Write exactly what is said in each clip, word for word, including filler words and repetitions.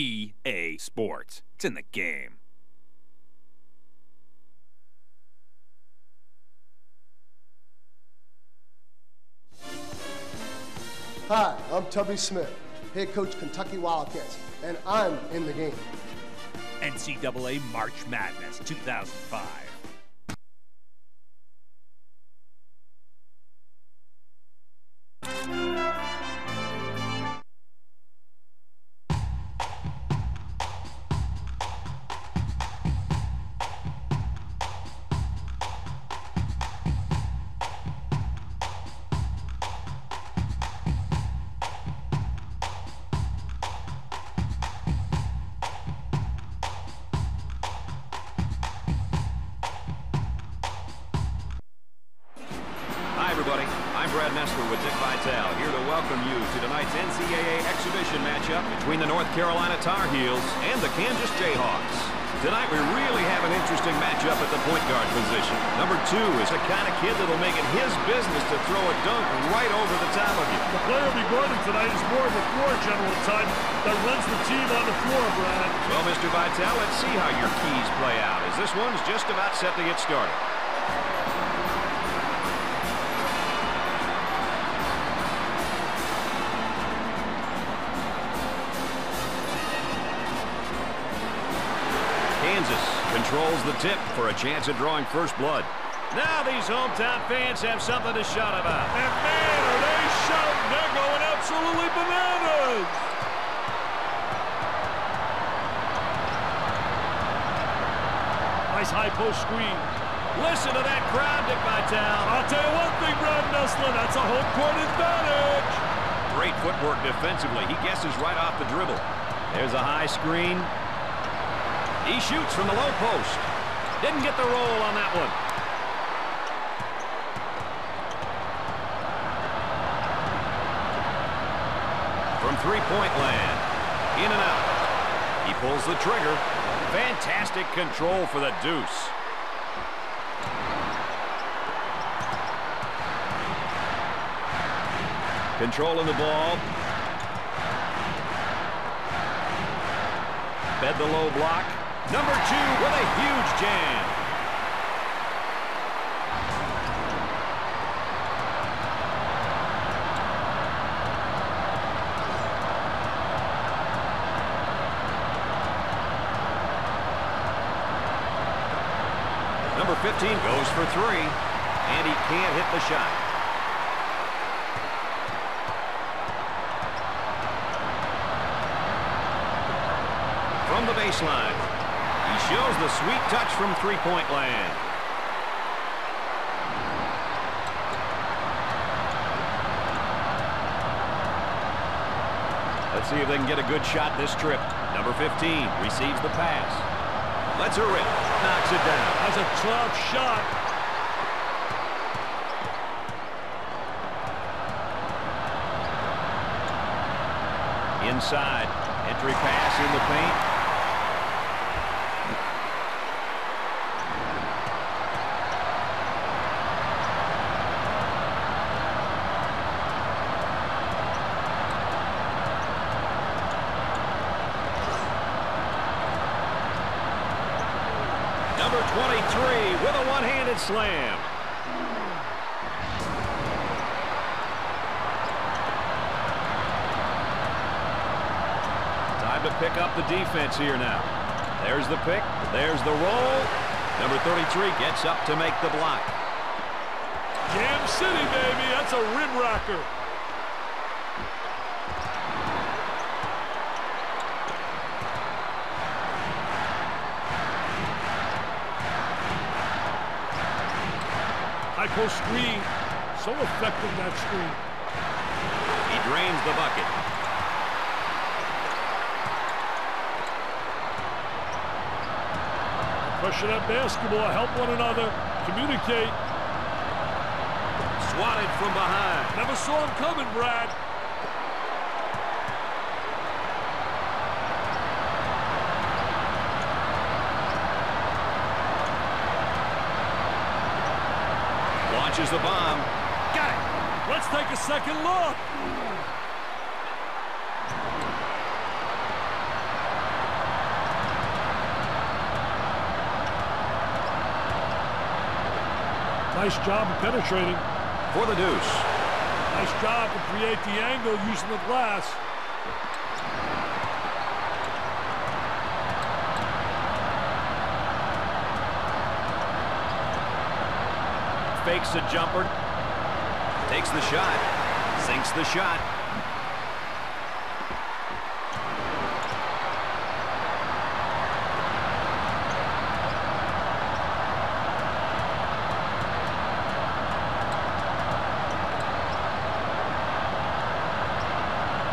E A Sports. It's in the game. Hi, I'm Tubby Smith, head coach Kentucky Wildcats, and I'm in the game. N C double A March Madness two thousand five. I'm Brad Nessler with Dick Vitale, here to welcome you to tonight's N C double A exhibition matchup between the North Carolina Tar Heels and the Kansas Jayhawks. Tonight we really have an interesting matchup at the point guard position. Number two is the kind of kid that'll make it his business to throw a dunk right over the top of you. The player before him tonight is more of a floor general type that runs the team on the floor, Brad. Well, Mister Vitale, let's see how your keys play out, as this one's just about set to get started. Controls the tip for a chance at drawing first blood. Now these hometown fans have something to shout about. And man, are they shouting? They're going absolutely bananas! Nice high post screen. Listen to that crowd, Dick Vitale. I'll tell you one thing, Brad Nessler, that's a home court advantage. Great footwork defensively. He guesses right off the dribble. There's a high screen. He shoots from the low post. Didn't get the roll on that one. From three-point land. In and out. He pulls the trigger. Fantastic control for the deuce. Controlling the ball. Fed the low block. Number two with a huge jam. Number fifteen goes for three, and he can't hit the shot. From the baseline. He shows the sweet touch from three-point land. Let's see if they can get a good shot this trip. Number fifteen receives the pass. Let's her rip. Knocks it down. That's a tough shot. Inside. Entry pass in the paint. Slam. Time to pick up the defense here now. There's the pick. There's the roll. Number thirty-three gets up to make the block. Jam City, baby. That's a rim rocker. Screen, so effective that screen. He drains the bucket. Pressure that basketball, help one another, communicate. Swatted from behind. Never saw him coming, Brad. Launches the bomb. Got it. Let's take a second look. Nice job of penetrating. For the deuce. Nice job to create the angle using the glass. Fakes a jumper. Takes the shot. Sinks the shot.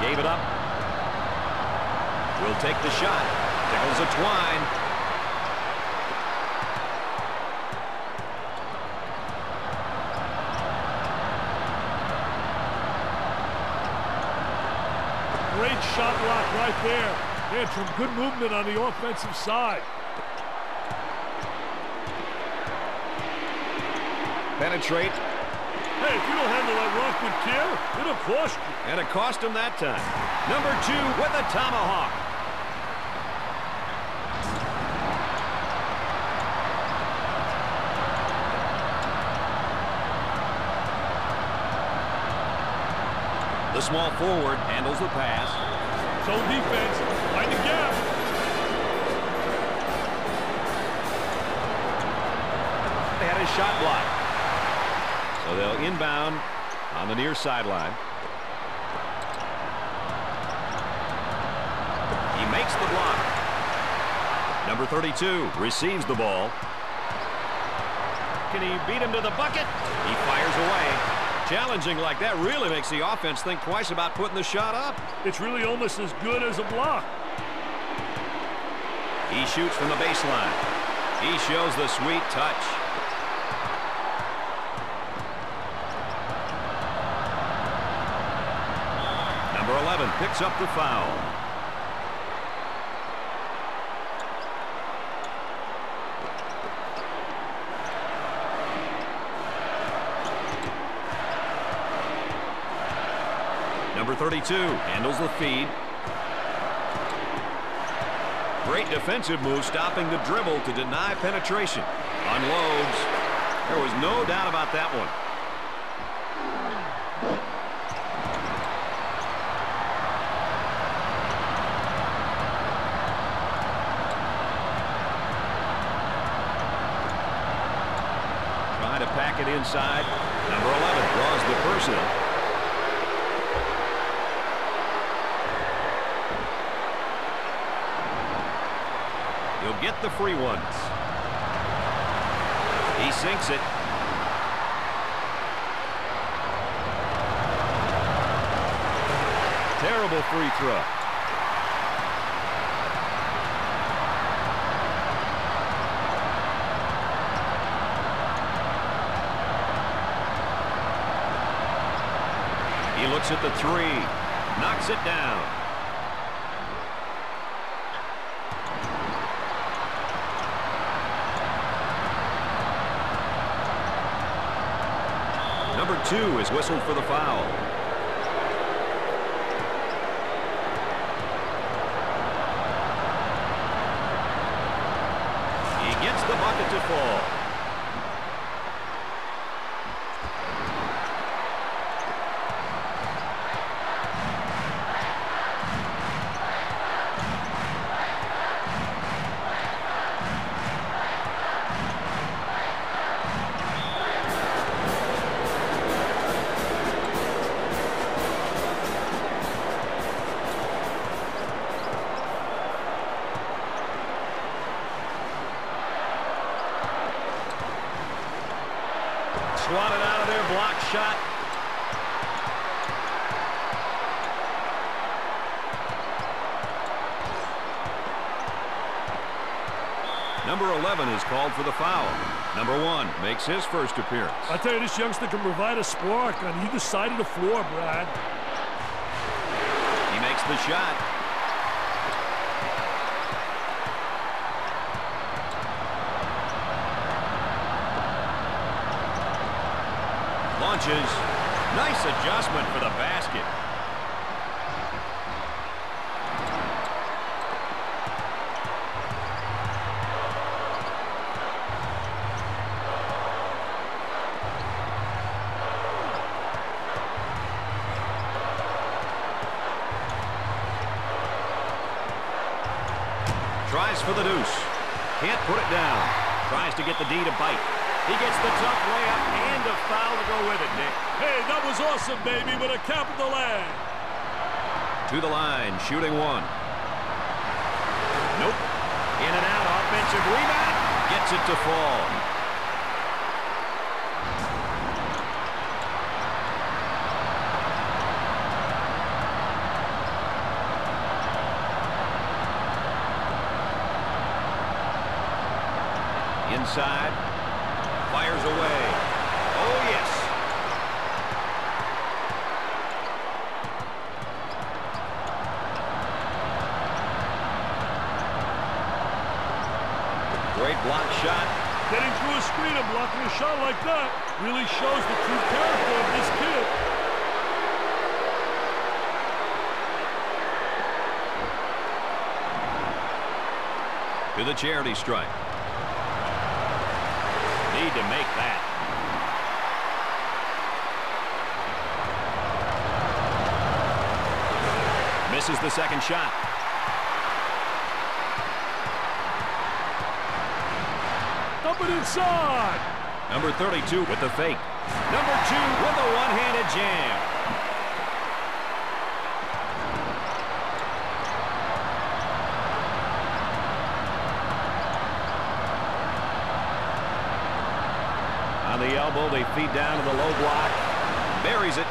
Gave it up. Will take the shot. Tickles a twine. Great shot block right there. They had some good movement on the offensive side. Penetrate. Hey, if you don't handle that Rockman kill, it'll cost you. And it cost him that time. Number two with a tomahawk. The small forward handles the pass. Zone defense, find the gap. They had a shot block. So they'll inbound on the near sideline. He makes the block. Number thirty-two receives the ball. Can he beat him to the bucket? He fires away. Challenging like that really makes the offense think twice about putting the shot up. It's really almost as good as a block. He shoots from the baseline. He shows the sweet touch. eleven picks up the foul. Number thirty-two handles the feed. Great defensive move, stopping the dribble to deny penetration. Unloads. There was no doubt about that one. It inside. Number eleven draws the personal. He'll get the free ones. He sinks it. Terrible free throw. Looks at the three, knocks it down. Number two is whistled for the foul. He gets the bucket to fall. Swatted out of there, block shot. Number eleven is called for the foul. Number one makes his first appearance. I tell you, this youngster can provide a spark on either side of the floor, Brad. He makes the shot. Nice adjustment for the basket. tries for the deuce. Can't put it down. Tries to get the D to bite. He gets the tough layup and a foul to go with it, Nick. Hey, that was awesome, baby, with a capital A. To the line, shooting one. Nope. In and out, offensive rebound. Gets it to fall. Inside, fires away. Oh, yes. Great block shot. Getting through a screen and blocking a shot like that really shows the true character of this kid. To the charity stripe. Need to make that. Misses the second shot. Up and inside. Number thirty-two with the fake. Number two with a one-handed jam. Elbow, they feed down to the low block, buries it.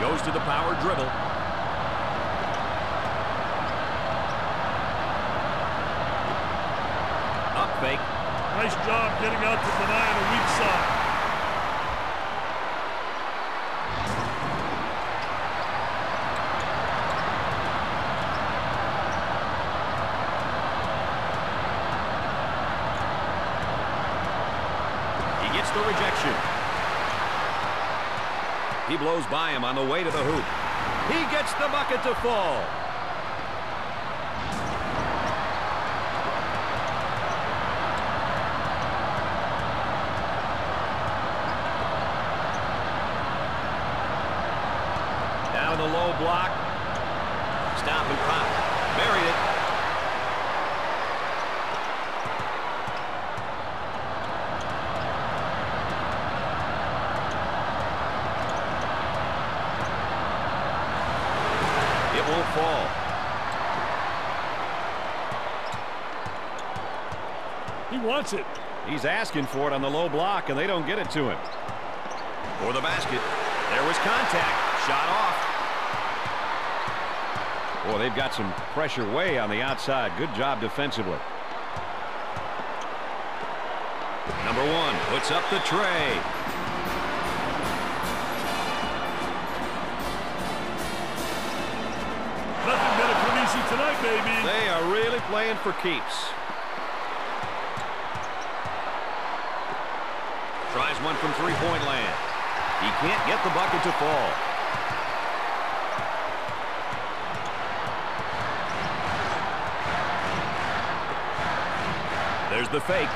Goes to the power dribble. Up fake. Nice job getting out to deny on the weak side. He blows by him on the way to the hoop. He gets the bucket to fall. Down the low block. Stop and pop. Buried it. Wants it. He's asking for it on the low block, and they don't get it to him. For the basket. There was contact. Shot off. Boy, they've got some pressure way on the outside. Good job defensively. Number one puts up the tray. Nothing better for easy tonight, baby. They are really playing for keeps. Tries one from three-point land. He can't get the bucket to fall. There's the fake.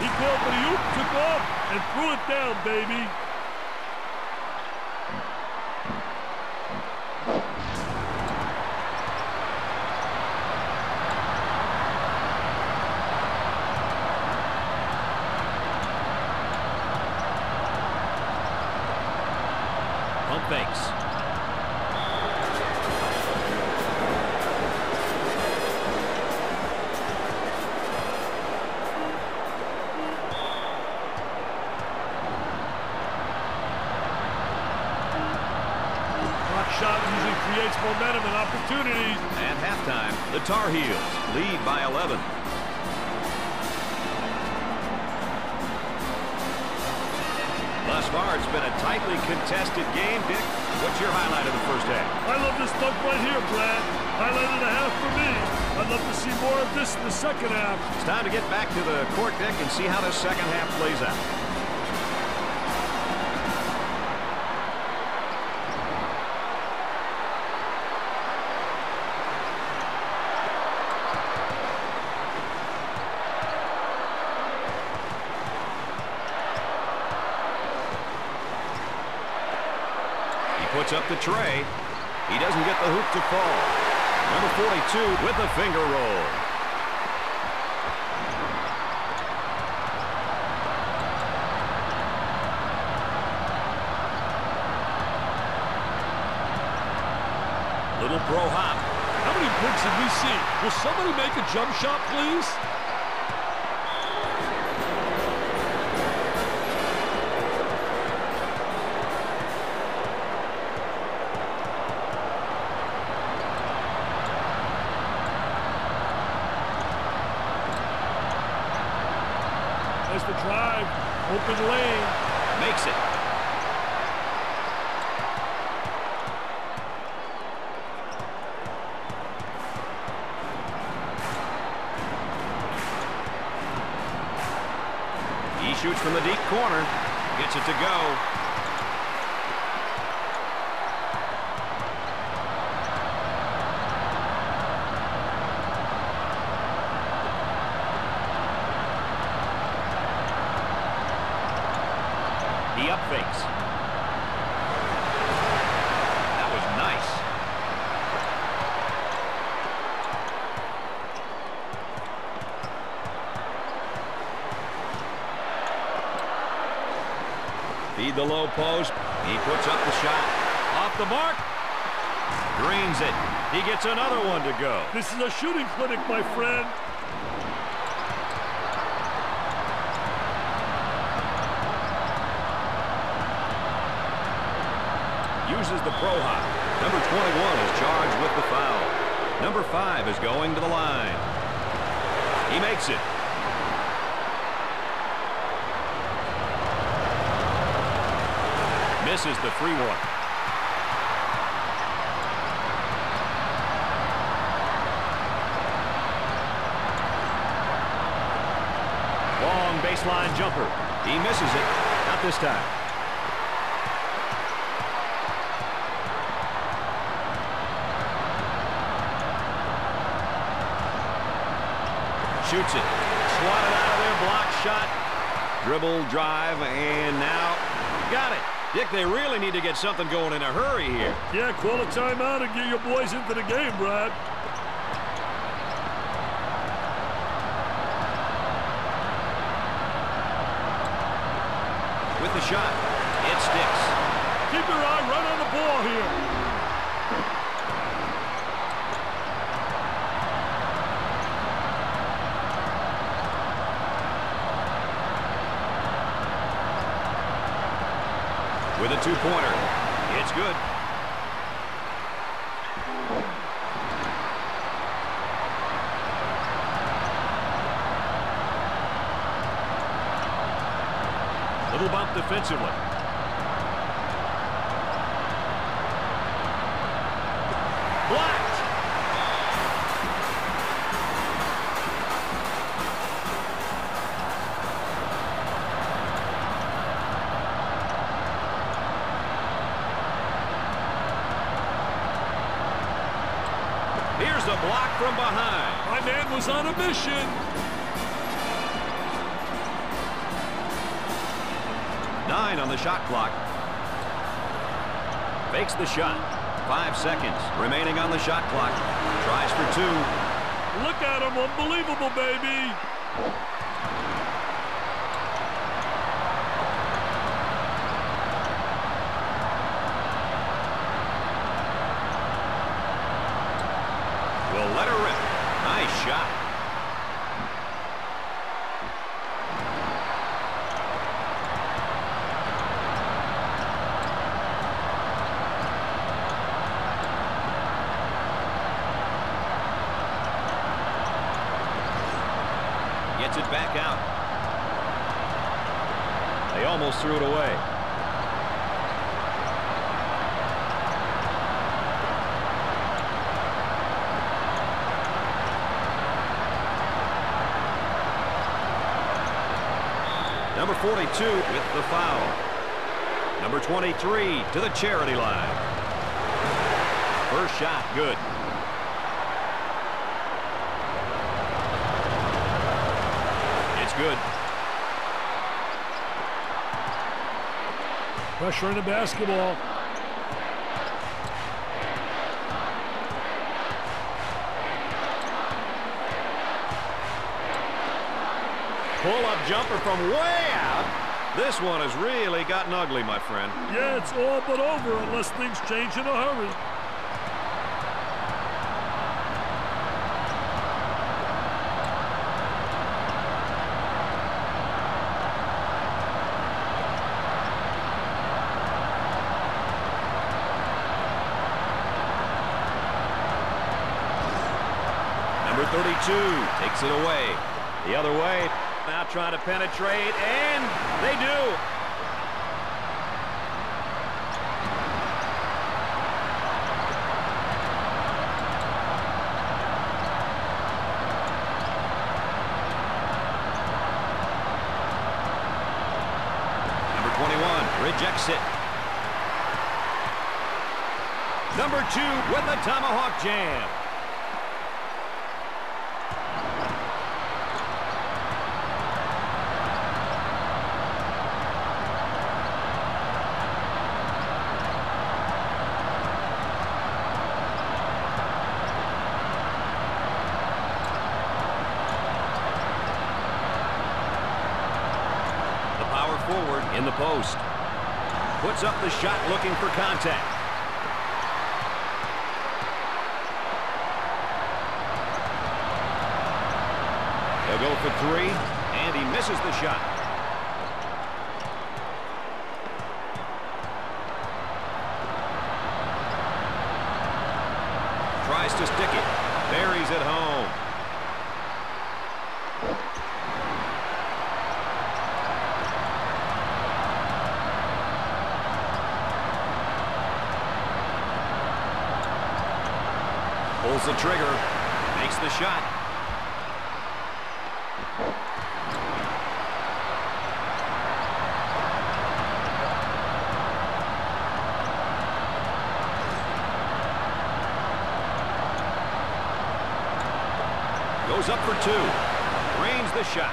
He called for the oop, took off, and threw it down, baby. Momentum and opportunities. At halftime, the Tar Heels lead by eleven. Thus far, it's been a tightly contested game, Dick. What's your highlight of the first half? I love this look right here, Brad. Highlight of the half for me. I'd love to see more of this in the second half. It's time to get back to the court, Dick, and see how this second half plays out. it's up to Trey. He doesn't get the hoop to fall. Number forty-two with the finger roll. Little pro hop. How many bricks have we seen? Will somebody make a jump shot, please? Open lane. Makes it. He shoots from the deep corner. Gets it to go. That was nice. Feed the low post. He puts up the shot. Off the mark. Drains it. He gets another one to go. This is a shooting clinic, my friend. Uses the pro hop. Number twenty-one is charged with the foul. Number five is going to the line. He makes it. Misses the free one. Long baseline jumper. He misses it. Not this time. Shoots it. Swatted out of there. Block shot. Dribble, drive, and now got it. Dick, they really need to get something going in a hurry here. Yeah, call a timeout and get your boys into the game, Brad. With the shot, it sticks. Keep your eye right on the ball here. With a two-pointer, it's good. Little bump defensively. Blocked. Here's the block from behind. My man was on a mission. Nine on the shot clock. Fakes the shot. Five seconds remaining on the shot clock. Tries for two. Look at him. Unbelievable, baby. Let her rip. Nice shot. Gets it back out. They almost threw it away. Number forty-two with the foul. Number twenty-three to the charity line. First shot, good. It's good. Pressure in the basketball. Pull-up jumper from way out. This one has really gotten ugly, my friend. Yeah, it's all but over unless things change in a hurry. thirty-two takes it away. The other way. Now trying to penetrate, and they do. Number twenty-one rejects it. Number two with the tomahawk jam. In the post, puts up the shot looking for contact. He'll go for three, and he misses the shot. Tries to stick it, buries it home. Pulls the trigger, makes the shot. Goes up for two, drains the shot.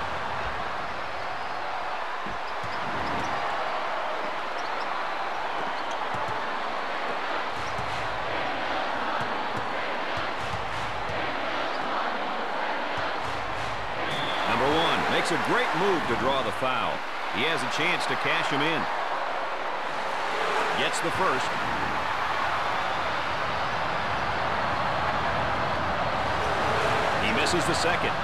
It's a great move to draw the foul. He has a chance to cash him in. Gets the first. He misses the second.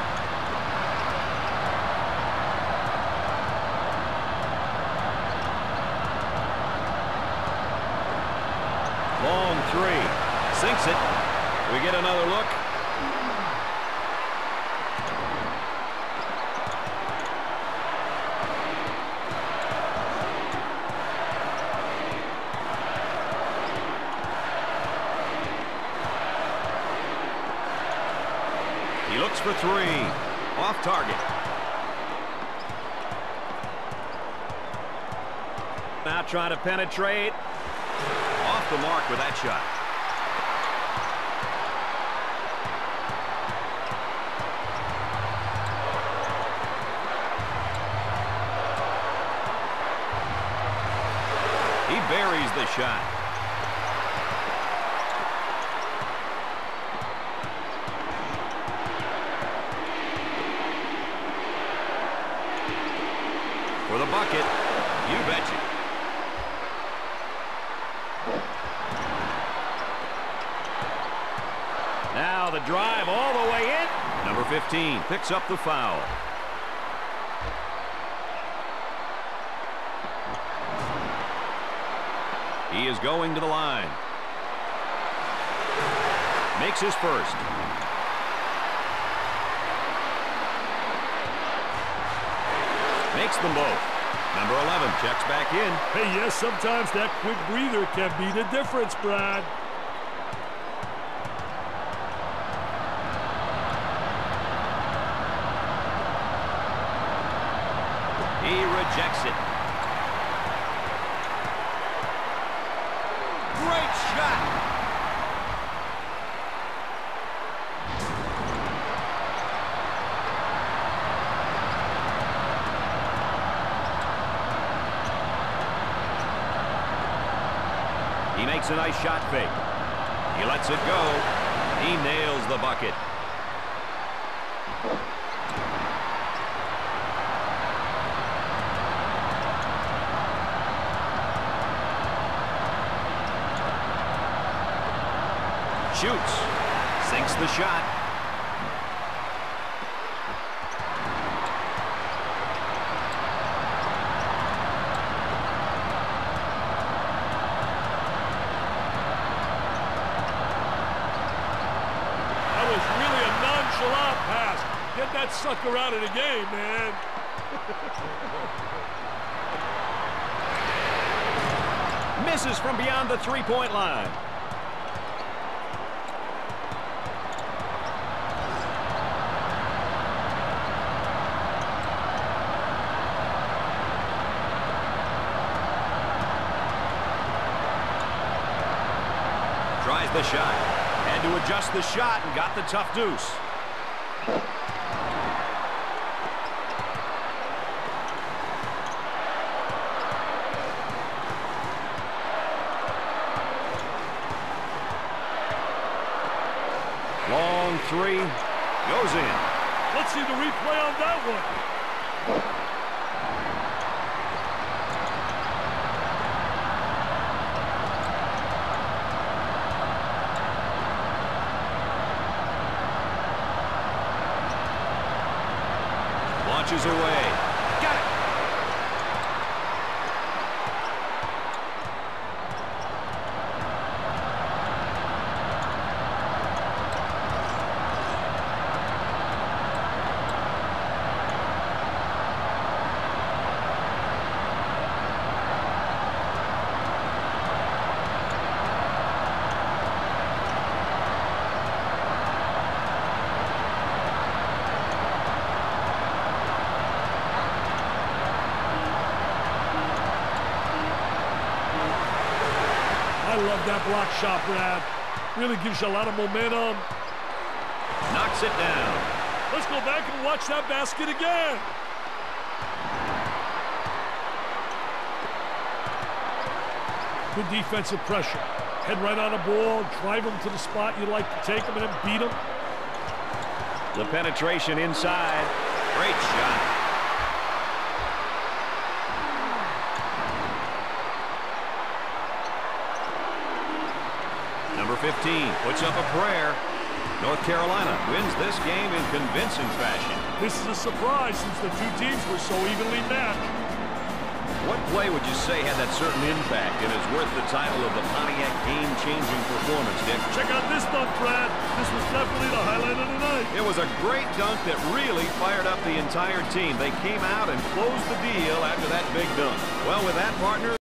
Long three. Sinks it. We get another look. For three, off target. Now trying to penetrate. Off the mark with that shot. He buries the shot. For the bucket, you betcha. Now the drive all the way in. Number fifteen picks up the foul. He is going to the line. Makes his first. Makes them both. Number eleven checks back in. Hey, yes, sometimes that quick breather can be the difference, Brad. He rejects it. Great shot. Makes a nice shot fake. He lets it go. He nails the bucket. shoots. Sinks the shot. That was really a nonchalant pass. Get that sucker out of the game, man. Misses from beyond the three-point line. Tries the shot. Had to adjust the shot and got the tough deuce. Three goes in. Let's see the replay on that one. Launches away. Got it. That block shot, Brad, really gives you a lot of momentum. Knocks it down. Let's go back and watch that basket again. Good defensive pressure. Head right on the ball, drive them to the spot you like to take them and then beat them. The penetration inside. Great shot. fifteen puts up a prayer. North Carolina wins this game in convincing fashion. This is a surprise since the two teams were so evenly matched. What play would you say had that certain impact and is worth the title of the Pontiac game-changing performance, Dick? Check out this dunk, Brad. This was definitely the highlight of the night. It was a great dunk that really fired up the entire team. They came out and closed the deal after that big dunk. Well, with that, partner,